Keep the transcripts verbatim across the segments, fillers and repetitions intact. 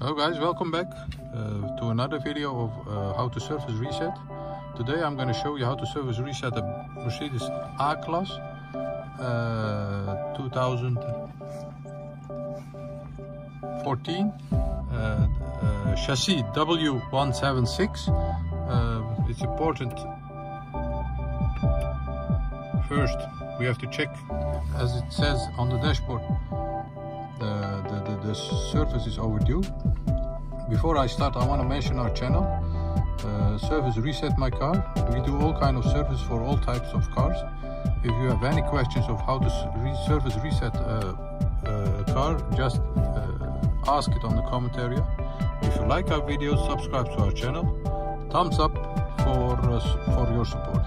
Hello guys, welcome back uh, to another video of uh, how to service reset. Today I'm going to show you how to service reset a Mercedes A-Class uh, twenty fourteen uh, uh, chassis W one seventy-six. Uh, it's important, first we have to check, as it says on the dashboard, The, the, the, the service is overdue. Before I start, I want to mention our channel, uh, Service Reset My Car. We do all kind of service for all types of cars. If you have any questions of how to service reset a, a car, just uh, ask it on the comment area. If you like our videos, subscribe to our channel. Thumbs up for uh, for your support.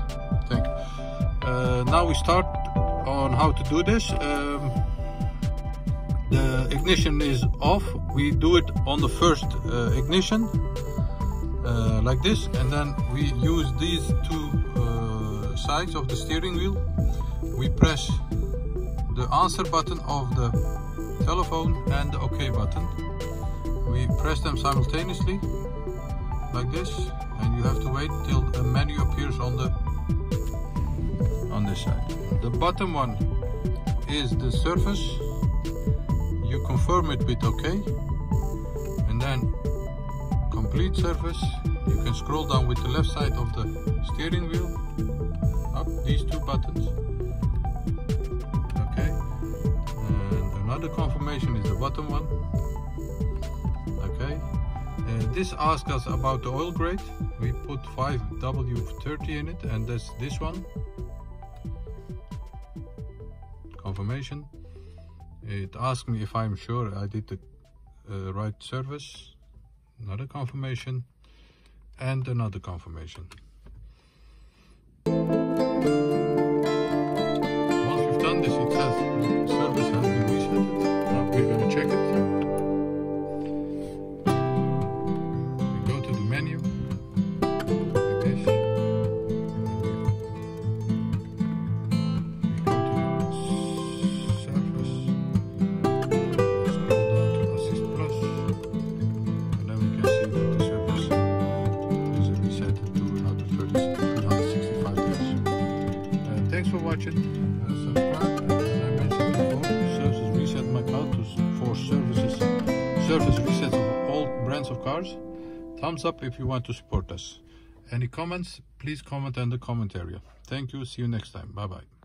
Thank you. Uh, now we start on how to do this. Um, The ignition is off. We do it on the first uh, ignition, uh, like this, and then we use these two uh, sides of the steering wheel. We press the answer button of the telephone and the OK button. We press them simultaneously, like this, and you have to wait till a menu appears on the on this side. The bottom one is the surface. You confirm it with OK, and then complete surface. You can scroll down with the left side of the steering wheel, up these two buttons. OK, and another confirmation is the bottom one. OK, and this asks us about the oil grade. We put five W thirty in it, and that's this one. Confirmation. It asked me if I'm sure I did the uh, right service. Another confirmation and another confirmation. Once you've done this, it says the service has been reset. Now we're going to check it. We go to the menu like this. Thanks for watching. Uh, subscribe. As I mentioned before, Service Reset My Car for services, service reset of all brands of cars. Thumbs up if you want to support us. Any comments, please comment in the comment area. Thank you. See you next time. Bye bye.